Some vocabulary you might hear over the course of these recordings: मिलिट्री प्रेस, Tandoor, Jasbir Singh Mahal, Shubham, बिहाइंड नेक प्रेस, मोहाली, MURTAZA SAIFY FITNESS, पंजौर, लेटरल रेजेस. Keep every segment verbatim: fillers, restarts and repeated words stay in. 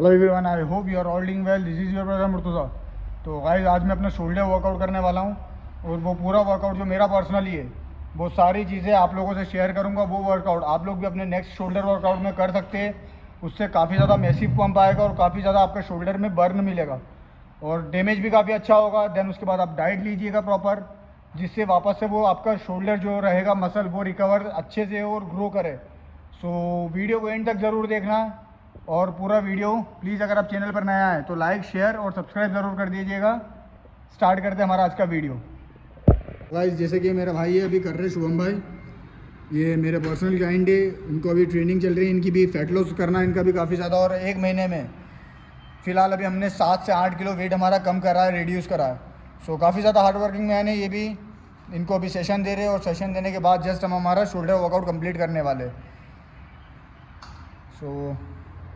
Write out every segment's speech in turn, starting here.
Hello everyone, I hope you are all doing well. This is your brother Murtaza. तो guys, आज मैं अपना shoulder workout करने वाला हूँ और वो पूरा वर्कआउट जो मेरा पर्सनली है वो सारी चीज़ें आप लोगों से शेयर करूँगा। वो वर्कआउट आप लोग भी अपने नेक्स्ट शोल्डर वर्कआउट में कर सकते हैं। उससे काफ़ी ज़्यादा मैसिव पंप आएगा और काफ़ी ज़्यादा आपके शोल्डर में बर्न मिलेगा और डैमेज भी काफ़ी अच्छा होगा। देन उसके बाद आप डाइट लीजिएगा प्रॉपर, जिससे वापस से वो आपका शोल्डर जो रहेगा मसल वो रिकवर अच्छे से और ग्रो करे। सो वीडियो को एंड तक ज़रूर देखना और पूरा वीडियो प्लीज़। अगर आप चैनल पर नया आए तो लाइक, शेयर और सब्सक्राइब ज़रूर कर दीजिएगा। स्टार्ट करते हैं हमारा आज का वीडियो। गाइस, जैसे कि मेरा भाई है अभी कर रहे शुभम भाई, ये मेरे पर्सनल क्लाइंट है, उनको अभी ट्रेनिंग चल रही है, इनकी भी फैट लॉस करना इनका भी काफ़ी ज़्यादा। और एक महीने में फ़िलहाल अभी हमने सात से आठ किलो वेट हमारा कम करा है, रिड्यूस करा है। सो काफ़ी ज़्यादा हार्ड वर्किंग मैन है ये भी। इनको अभी सेशन दे रहे हैं और सेशन देने के बाद जस्ट हम हमारा शोल्डर वर्कआउट कंप्लीट करने वाले। सो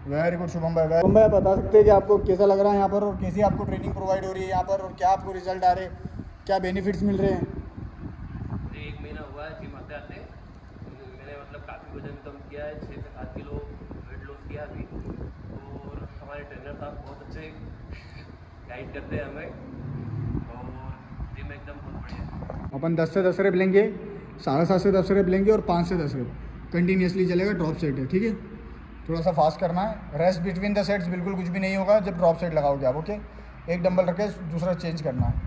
वेरी गुड शुभम भाई। शुभम भाई, बता सकते हैं कि आपको कैसा लग रहा है यहाँ पर और कैसी आपको ट्रेनिंग प्रोवाइड हो रही है यहाँ पर और क्या आपको रिजल्ट आ रहे हैं, क्या बेनिफिट्स मिल रहे हैं? एक महीना हुआ है जिम आते आते, मैंने मतलब काफ़ी वजन कम किया है, छः से सात किलो वेट लॉस किया अभी। और हमारे ट्रेनर साहब बहुत अच्छे गाइड करते हैं हमें। अपन दस से दस रेप लेंगे, साढ़े सात से दस रेप लेंगे और पाँच से दस रेप कंटिन्यूसली चलेगा। ड्रॉप सेट है, ठीक है, थोड़ा सा फास्ट करना है। रेस्ट बिटवीन द सेट्स बिल्कुल कुछ भी नहीं होगा। जब ड्रॉप सेट लगाओगे आप, ओके, एक डंबल रखे दूसरा चेंज करना है।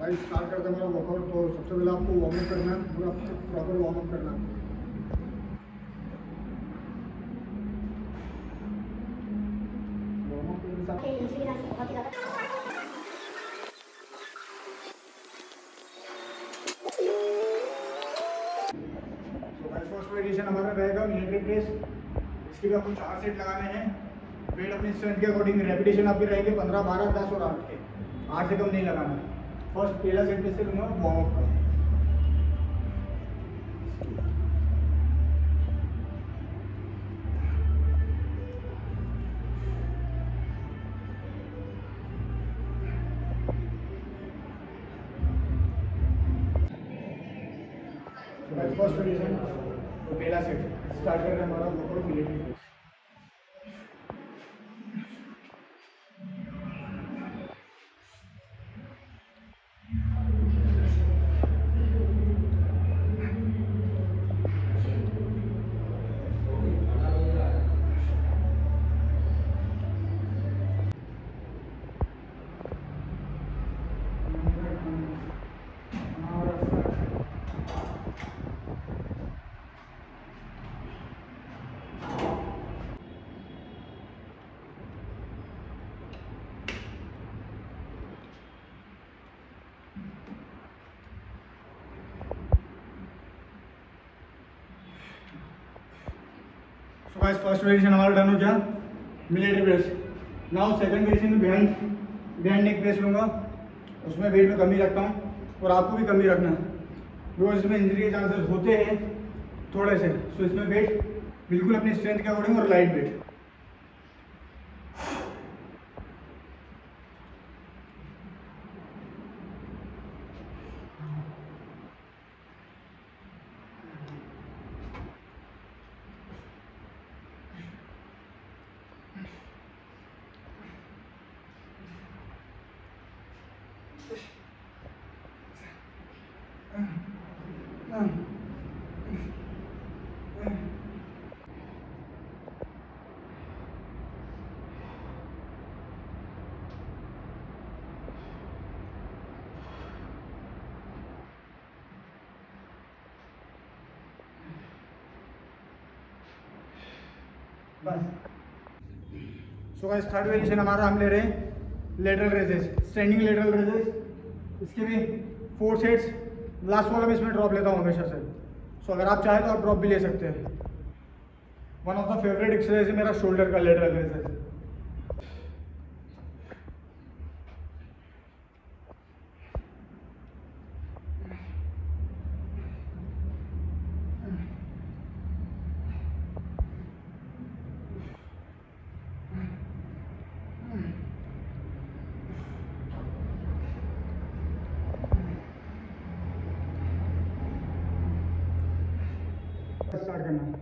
भाई स्टार्ट करते हैं मेरा वर्कआउट। तो सबसे पहले आपको वार्म अप करना है, पूरा प्रॉपर वार्म अप करना है। हमारा रहेगा मिलिट्री प्रेस, इसके भी आपको चार सेट लगाने हैं। वेट अपने स्ट्रेंथ के अकॉर्डिंग, रेपिटेशन आपके रहेंगे पंद्रह, बारह, दस और आठ के, आठ से कम नहीं लगाना। फर्स्ट पहला सेट में से वार्म अप करो। फर्स्ट रेपिटेशन तो पहला सेट स्टार्ट कर रहे हैं हमारा workout मिलिट्री प्रेस। Guys, first variation हमारा डन हो गया मिलिट्री प्रेस। Now second variation में बिहाइंड बिहाइंड नेक प्रेस लूँगा, उसमें वेट में कमी रखता हूँ और आपको भी कमी रखना है बिकॉज इसमें इंजरी के चांसेस होते हैं थोड़े से। सो इसमें वेट बिल्कुल अपनी स्ट्रेंथ के अकॉर्डिंग और लाइट वेट। बस। सो गाइस, थर्ड वेरिएशन हमारा हम ले रहे हैं लेटरल रेजेस, standing लेटरल रेजेस। इसके भी फोर सेट्स, लास्ट वाला में इसमें ड्रॉप लेता हूँ हमेशा से। सो अगर आप चाहें तो आप ड्रॉप भी ले सकते हैं। One of the favourite exercise है मेरा शोल्डर का लेटरल रेजेस। स्टार्ट करना।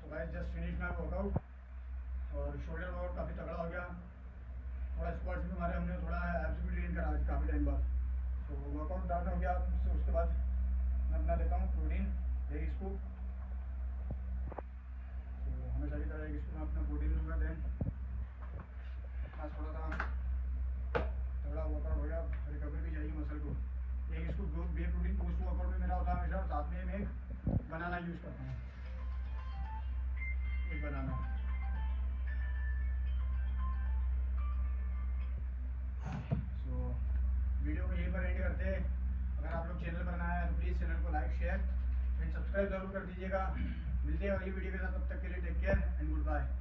So guys, just finished my workout और शोल्डर वर्कआउट काफ़ी तगड़ा हो गया। थोड़ा स्क्वाट्स में हमारे हमने थोड़ा एब्स भी ट्रेन करा काफ़ी टाइम बाद। तो वर्कआउट डाउन हो गया। उससे उसके बाद मैं अपना लेता हूँ प्रोटीन एक स्कूप। तो हमेशा की तरह एक स्कूप में अपना प्रोटीन लूँगा। देन आज थोड़ा सा तगड़ा वर्कआउट हो गया, रिकवरी भी चाहिए मसल को। एक scoop group B protein post workout में मेरा होता है हमेशा, साथ में मैं बनाना यूज करता हूँ। एक बनाना सो so, वीडियो को यहीं पर एंड करते हैं। अगर आप लोग चैनल पर नए हैं तो प्लीज़ चैनल को लाइक शेयर एंड सब्सक्राइब जरूर कर दीजिएगा। मिलते हैं अगली वीडियो के साथ, तब तक के लिए take care and good bye.